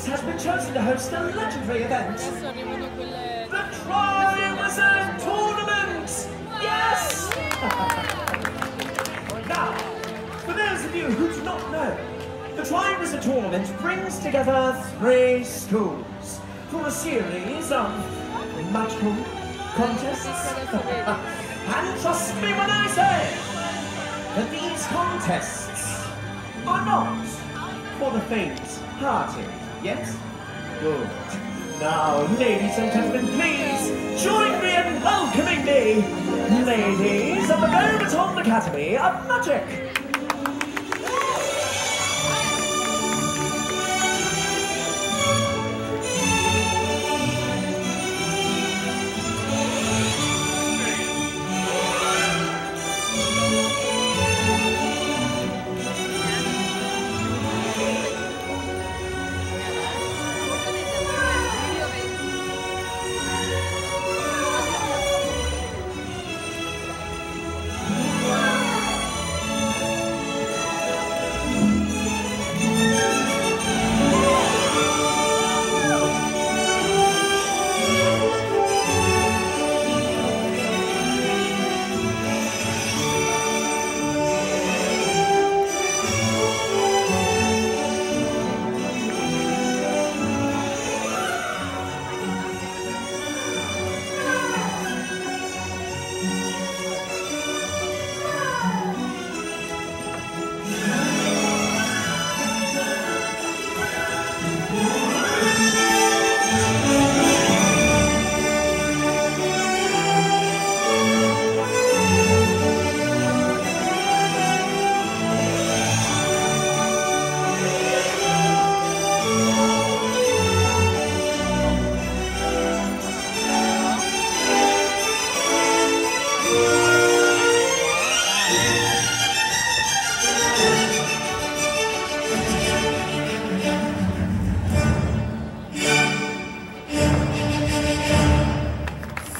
Phoenix has been chosen to host a legendary event. The Triwizard Tournament! Yes! Now, for those of you who do not know, the Triwizard Tournament brings together three schools for a series of magical contests. And trust me when I say that these contests are not for the faint-hearted, yes? Good. Now, ladies and gentlemen, please join me in welcoming the ladies of the Beauxbatons Academy of Magic.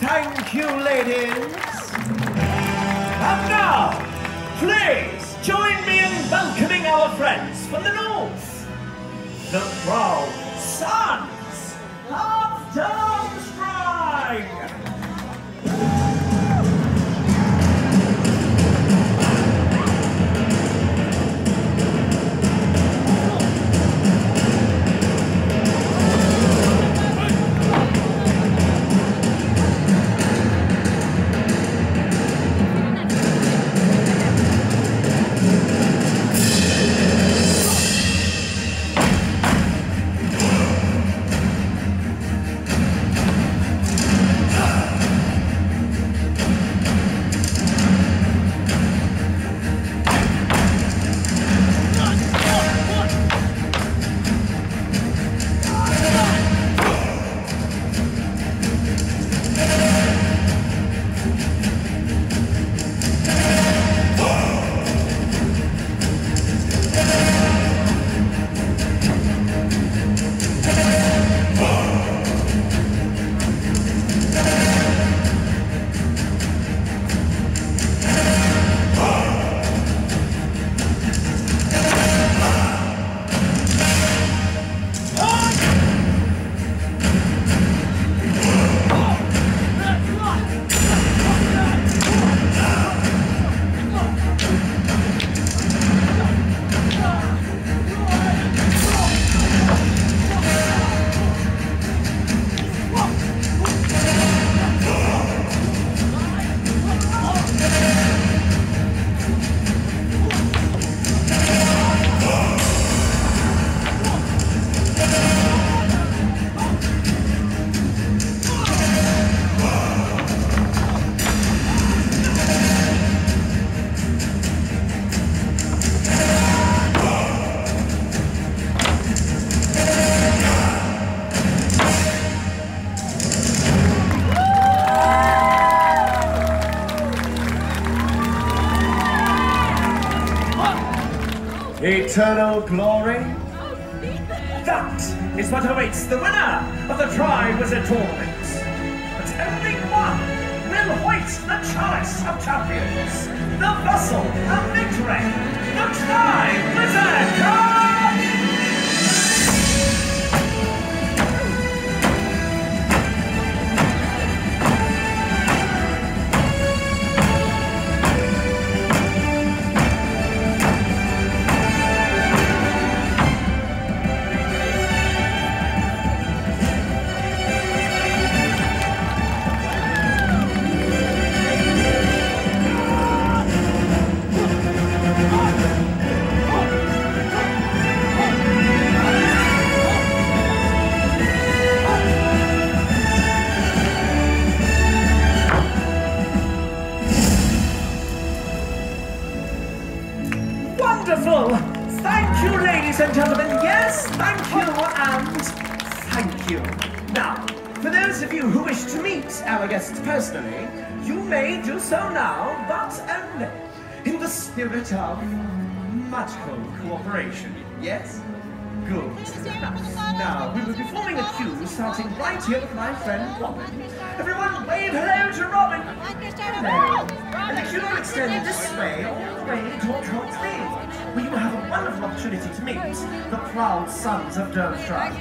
Thank you, ladies. And now, please join me in welcoming our friends from the north, the proud sons of Durmstrang. Eternal glory? That is what awaits the winner of the Triwizard Tournament. But only one will hoist the chalice of champions, the vessel of victory, the Triwizard Tournament! Thank you. Now, for those of you who wish to meet our guests personally, you may do so now, but only in the spirit of magical cooperation. Yes? Good. Now, we will be forming a queue starting right here with my friend Robin. Everyone wave hello to Robin! Hello! And the queue will extend this way all the way towards Holt Lane, where you will have a wonderful opportunity to meet the proud sons of Durmstrang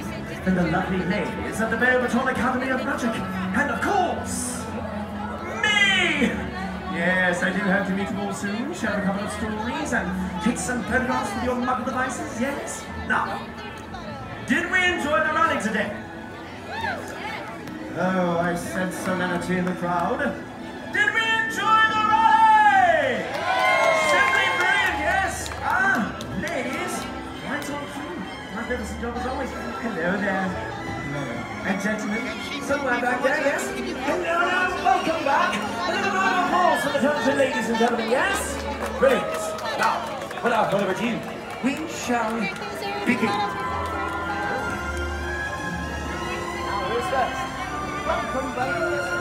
and the lovely ladies of the Beauxbatons Academy of Magic, and of course, me! Yes, I do hope to meet you all soon, share a couple of stories, and take some photographs with your mobile devices, yes? Now, did we enjoy the rally today? Oh, I sense solemnity in the crowd. Did we enjoy the rally? Simply brilliant, yes? Ah, ladies, right on cue. Magnificent job as always. Hello there. And gentlemen, somewhere back there, yes? Hello, welcome back. A little round of applause for the talented ladies and gentlemen, yes? Brilliant. Now, without further ado, we shall begin. Now, who's first? Welcome back.